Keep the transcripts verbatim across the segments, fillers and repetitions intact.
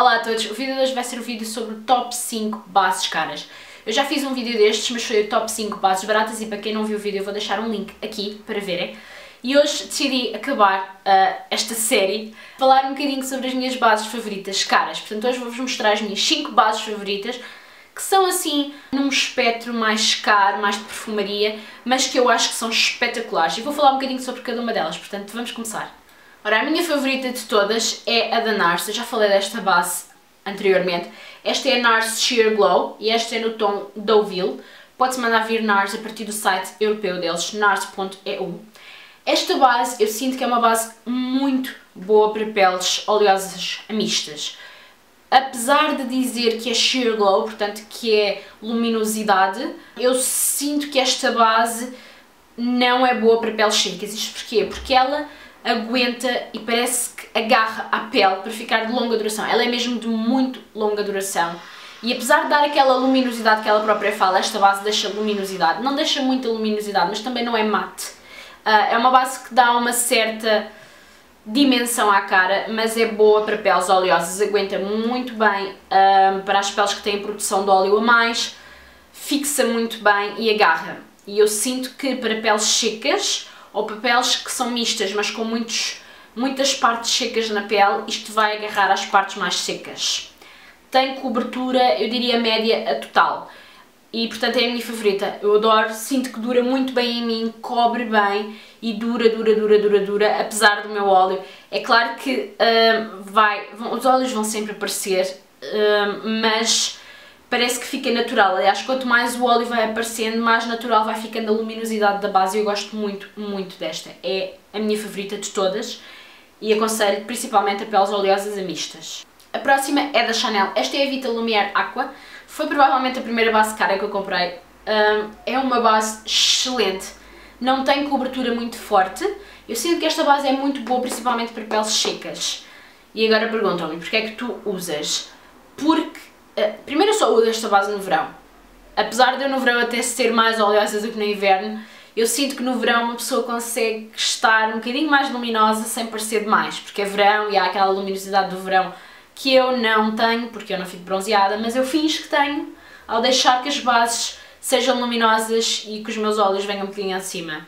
Olá a todos, o vídeo de hoje vai ser um vídeo sobre top cinco bases caras. Eu já fiz um vídeo destes, mas foi o top cinco bases baratas e para quem não viu o vídeo eu vou deixar um link aqui para verem. E hoje decidi acabar uh, esta série, falar um bocadinho sobre as minhas bases favoritas caras. Portanto, hoje vou-vos mostrar as minhas cinco bases favoritas, que são assim num espectro mais caro, mais de perfumaria, mas que eu acho que são espetaculares. E vou falar um bocadinho sobre cada uma delas, portanto vamos começar. Ora, a minha favorita de todas é a da Nars, eu já falei desta base anteriormente. Esta é a Nars Sheer Glow e esta é no tom Deauville. Pode-se mandar vir Nars a partir do site europeu deles, nars ponto e u. Esta base eu sinto que é uma base muito boa para peles oleosas mistas. Apesar de dizer que é Sheer Glow, portanto que é luminosidade, eu sinto que esta base não é boa para peles secas. Isto porquê? Porque ela aguenta e parece que agarra a pele para ficar de longa duração. Ela é mesmo de muito longa duração. E apesar de dar aquela luminosidade que ela própria fala, esta base deixa luminosidade. Não deixa muita luminosidade, mas também não é mate. Uh, é uma base que dá uma certa dimensão à cara, mas é boa para peles oleosas. Aguenta muito bem uh, para as peles que têm produção de óleo a mais. Fixa muito bem e agarra. E eu sinto que para peles secas ou peles que são mistas, mas com muitos, muitas partes secas na pele, isto vai agarrar às partes mais secas. Tem cobertura, eu diria média a total. E portanto é a minha favorita. Eu adoro, sinto que dura muito bem em mim, cobre bem e dura, dura, dura, dura, dura, apesar do meu óleo. É claro que hum, vai, vão, os óleos vão sempre aparecer, hum, mas parece que fica natural. Aliás, quanto mais o óleo vai aparecendo, mais natural vai ficando a luminosidade da base. Eu gosto muito, muito desta. É a minha favorita de todas e aconselho principalmente a peles oleosas a mistas. A próxima é da Chanel. Esta é a Vita Lumière Aqua. Foi provavelmente a primeira base cara que eu comprei. É uma base excelente. Não tem cobertura muito forte. Eu sinto que esta base é muito boa, principalmente para peles secas. E agora perguntam-me, porquê é que tu usas? Porque primeiro eu só uso esta base no verão. Apesar de eu no verão até ser mais oleosa do que no inverno, eu sinto que no verão uma pessoa consegue estar um bocadinho mais luminosa sem parecer demais, porque é verão e há aquela luminosidade do verão que eu não tenho, porque eu não fico bronzeada, mas eu finjo que tenho ao deixar que as bases sejam luminosas e que os meus olhos venham um bocadinho acima.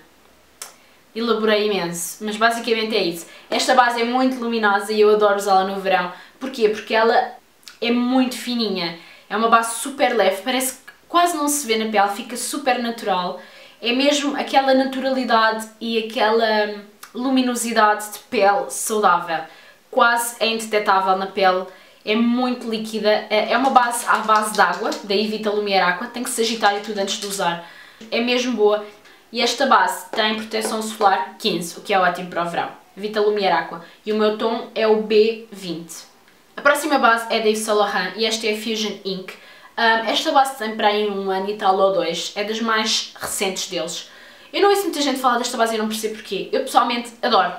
Elaborei imenso, mas basicamente é isso. Esta base é muito luminosa e eu adoro usá-la no verão. Porquê? Porque ela é muito fininha, é uma base super leve, parece que quase não se vê na pele, fica super natural. É mesmo aquela naturalidade e aquela luminosidade de pele saudável, quase é indetetável na pele, é muito líquida. É uma base à base de água, daí Vita Lumière Aqua, tem que se agitar e tudo antes de usar. É mesmo boa e esta base tem proteção solar quinze, o que é ótimo para o verão. Vita Lumière Aqua e o meu tom é o B vinte. A próxima base é da Yves Saint Laurent e esta é a Fusion Ink. Um, esta base tem para aí um ano e tal ou dois, é das mais recentes deles. Eu não ouço muita gente falar desta base e não percebo porquê. Eu pessoalmente adoro.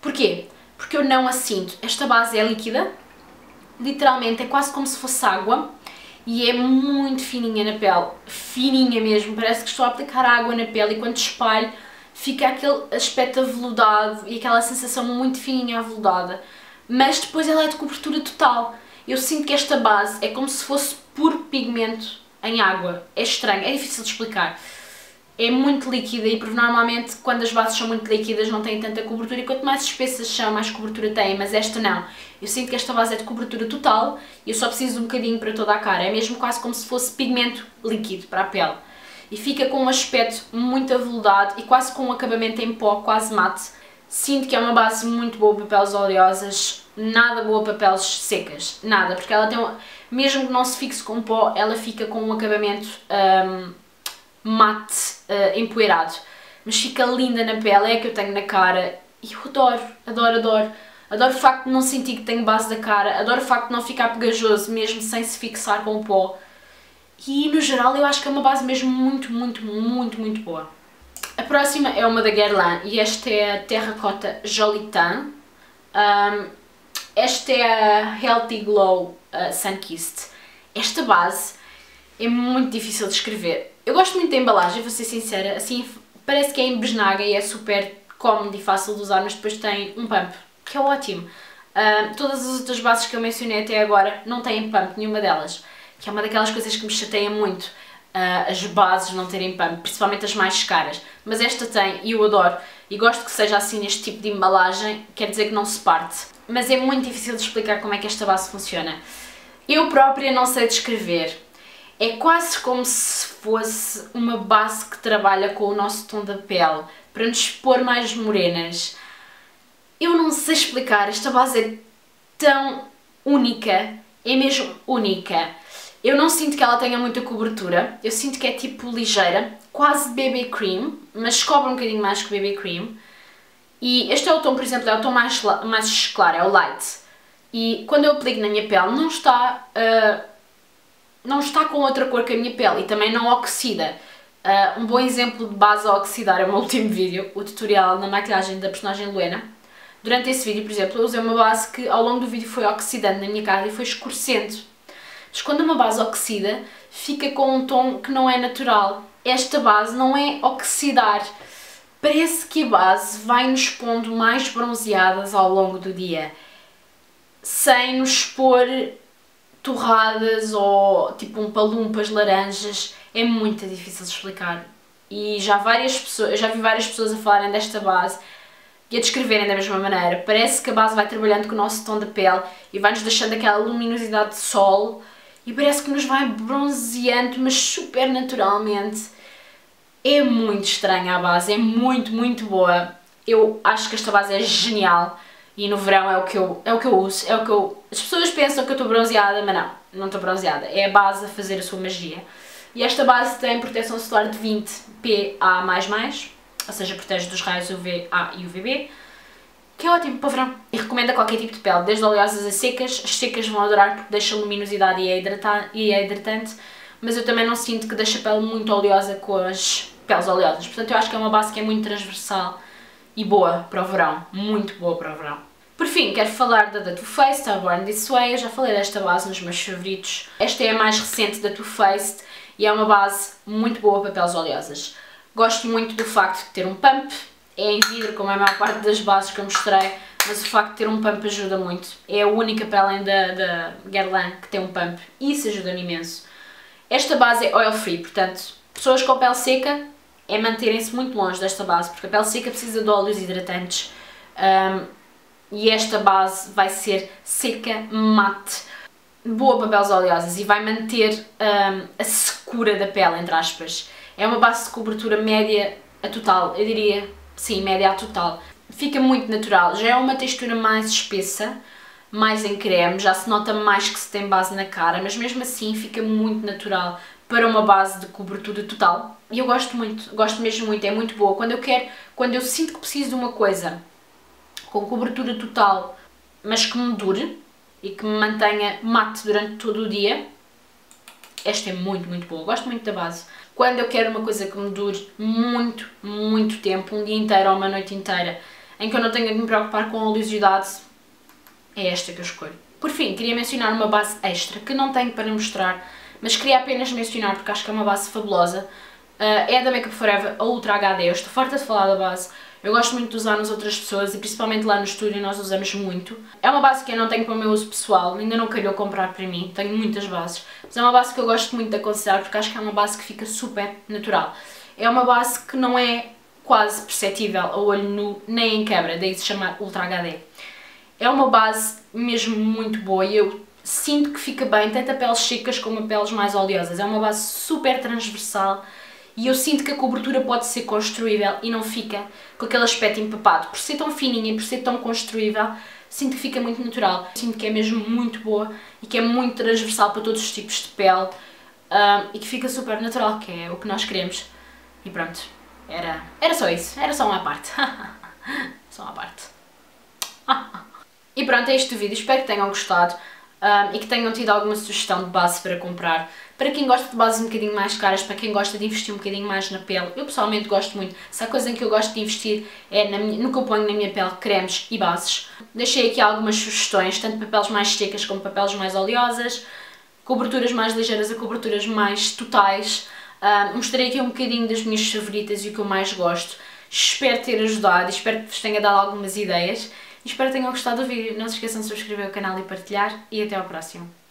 Porquê? Porque eu não a sinto. Esta base é líquida, literalmente é quase como se fosse água e é muito fininha na pele, fininha mesmo, parece que estou a aplicar água na pele e quando espalho fica aquele aspecto aveludado e aquela sensação muito fininha aveludada. Mas depois ela é de cobertura total. Eu sinto que esta base é como se fosse puro pigmento em água. É estranho, é difícil de explicar. É muito líquida e normalmente quando as bases são muito líquidas não têm tanta cobertura e quanto mais espessas são, mais cobertura têm, mas esta não. Eu sinto que esta base é de cobertura total e eu só preciso de um bocadinho para toda a cara. É mesmo quase como se fosse pigmento líquido para a pele. E fica com um aspecto muito aveludado e quase com um acabamento em pó, quase mate. Sinto que é uma base muito boa para peles oleosas, nada boa para peles secas, nada, porque ela tem, um, mesmo que não se fixe com pó, ela fica com um acabamento um, mate, uh, empoeirado, mas fica linda na pele, é a que eu tenho na cara e eu adoro, adoro, adoro, adoro o facto de não sentir que tenho base da cara, adoro o facto de não ficar pegajoso mesmo sem se fixar com o pó e no geral eu acho que é uma base mesmo muito, muito, muito, muito boa. A próxima é uma da Guerlain e esta é a Terracota Jolitan. Um, esta é a Healthy Glow uh, Sunkist. Esta base é muito difícil de escrever. Eu gosto muito da embalagem, vou ser sincera, assim parece que é em besnaga e é super cómodo e fácil de usar, mas depois tem um pump, que é ótimo. Uh, todas as outras bases que eu mencionei até agora não têm pump, nenhuma delas, que é uma daquelas coisas que me chateia muito, uh, as bases não terem pump, principalmente as mais caras, mas esta tem e eu adoro, e gosto que seja assim neste tipo de embalagem, quer dizer que não se parte, mas é muito difícil de explicar como é que esta base funciona, eu própria não sei descrever, é quase como se fosse uma base que trabalha com o nosso tom da pele, para nos pôr mais morenas. Eu não sei explicar, esta base é tão única, é mesmo única. Eu não sinto que ela tenha muita cobertura, eu sinto que é tipo ligeira, quase B B cream, mas cobre um bocadinho mais que B B cream. E este é o tom, por exemplo, é o tom mais, mais claro, é o light. E quando eu aplico na minha pele não está, uh, não está com outra cor que a minha pele e também não oxida. Uh, um bom exemplo de base a oxidar é o meu último vídeo, o tutorial na maquilhagem da personagem Luena. Durante esse vídeo, por exemplo, eu usei uma base que ao longo do vídeo foi oxidando na minha cara e foi escurecendo. Mas quando uma base oxida, fica com um tom que não é natural. Esta base não é oxidar. Parece que a base vai nos pondo mais bronzeadas ao longo do dia. Sem nos pôr torradas ou tipo um palumpas laranjas. É muito difícil de explicar. E já, várias pessoas, já vi várias pessoas a falarem desta base e a descreverem da mesma maneira. Parece que a base vai trabalhando com o nosso tom da pele e vai-nos deixando aquela luminosidade de sol e parece que nos vai bronzeando, mas super naturalmente. É muito estranha a base, é muito, muito boa. Eu acho que esta base é genial e no verão é o que eu, é o que eu uso. É o que eu... As pessoas pensam que eu estou bronzeada, mas não, não estou bronzeada. É a base a fazer a sua magia. E esta base tem proteção solar de vinte P A mais mais, ou seja, protege dos raios U V A e U V B, que é ótimo para o verão. E recomendo a qualquer tipo de pele, desde oleosas a secas. As secas vão adorar porque deixa luminosidade e é, hidratar, e é hidratante, mas eu também não sinto que deixa a pele muito oleosa com as peles oleosas. Portanto, eu acho que é uma base que é muito transversal e boa para o verão, muito boa para o verão. Por fim, quero falar da, da Too Faced, a Born This Way. Eu já falei desta base nos meus favoritos. Esta é a mais recente da Too Faced e é uma base muito boa para peles oleosas. Gosto muito do facto de ter um pump, é em vidro como a maior parte das bases que eu mostrei, mas o facto de ter um pump ajuda muito. É a única para além da, da Guerlain que tem um pump e isso ajuda-me imenso. Esta base é oil free, portanto, pessoas com pele seca é manterem-se muito longe desta base, porque a pele seca precisa de óleos hidratantes um, e esta base vai ser seca, mate, boa para peles oleosas e vai manter um, a secura da pele, entre aspas. É uma base de cobertura média a total, eu diria, sim, média a total. Fica muito natural, já é uma textura mais espessa, mais em creme, já se nota mais que se tem base na cara, mas mesmo assim fica muito natural para uma base de cobertura total. E eu gosto muito, gosto mesmo muito, é muito boa. Quando eu quero, quando eu sinto que preciso de uma coisa com cobertura total, mas que me dure e que me mantenha mate durante todo o dia, esta é muito, muito boa, gosto muito da base. Quando eu quero uma coisa que me dure muito, muito tempo, um dia inteiro ou uma noite inteira, em que eu não tenha de me preocupar com a oleosidade, é esta que eu escolho. Por fim, queria mencionar uma base extra, que não tenho para mostrar, mas queria apenas mencionar porque acho que é uma base fabulosa. É da Makeup Forever, a Ultra H D. Eu estou farta de falar da base, eu gosto muito de usar nas outras pessoas e principalmente lá no estúdio nós usamos muito. É uma base que eu não tenho para o meu uso pessoal, ainda não calhou comprar para mim, tenho muitas bases, mas é uma base que eu gosto muito de aconselhar porque acho que é uma base que fica super natural. É uma base que não é quase perceptível a olho nu nem em câmara, daí se chamar Ultra H D. É uma base mesmo muito boa e eu sinto que fica bem tanto a peles secas como a peles mais oleosas. É uma base super transversal. E eu sinto que a cobertura pode ser construível e não fica com aquele aspecto empapado. Por ser tão fininha e por ser tão construível, sinto que fica muito natural. Sinto que é mesmo muito boa e que é muito transversal para todos os tipos de pele um, e que fica super natural, que é o que nós queremos. E pronto, era, era só isso, era só uma parte. Só uma parte. E pronto, é este o vídeo, espero que tenham gostado. Um, e que tenham tido alguma sugestão de base para comprar. Para quem gosta de bases um bocadinho mais caras, para quem gosta de investir um bocadinho mais na pele, eu pessoalmente gosto muito. Se a coisa em que eu gosto de investir é na minha, no que eu ponho na minha pele, cremes e bases. Deixei aqui algumas sugestões, tanto para peles mais secas como para peles mais oleosas, coberturas mais ligeiras a coberturas mais totais. Um, mostrei aqui um bocadinho das minhas favoritas e o que eu mais gosto. Espero ter ajudado e espero que vos tenha dado algumas ideias. Espero que tenham gostado do vídeo. Não se esqueçam de subscrever o canal e partilhar. E até ao próximo.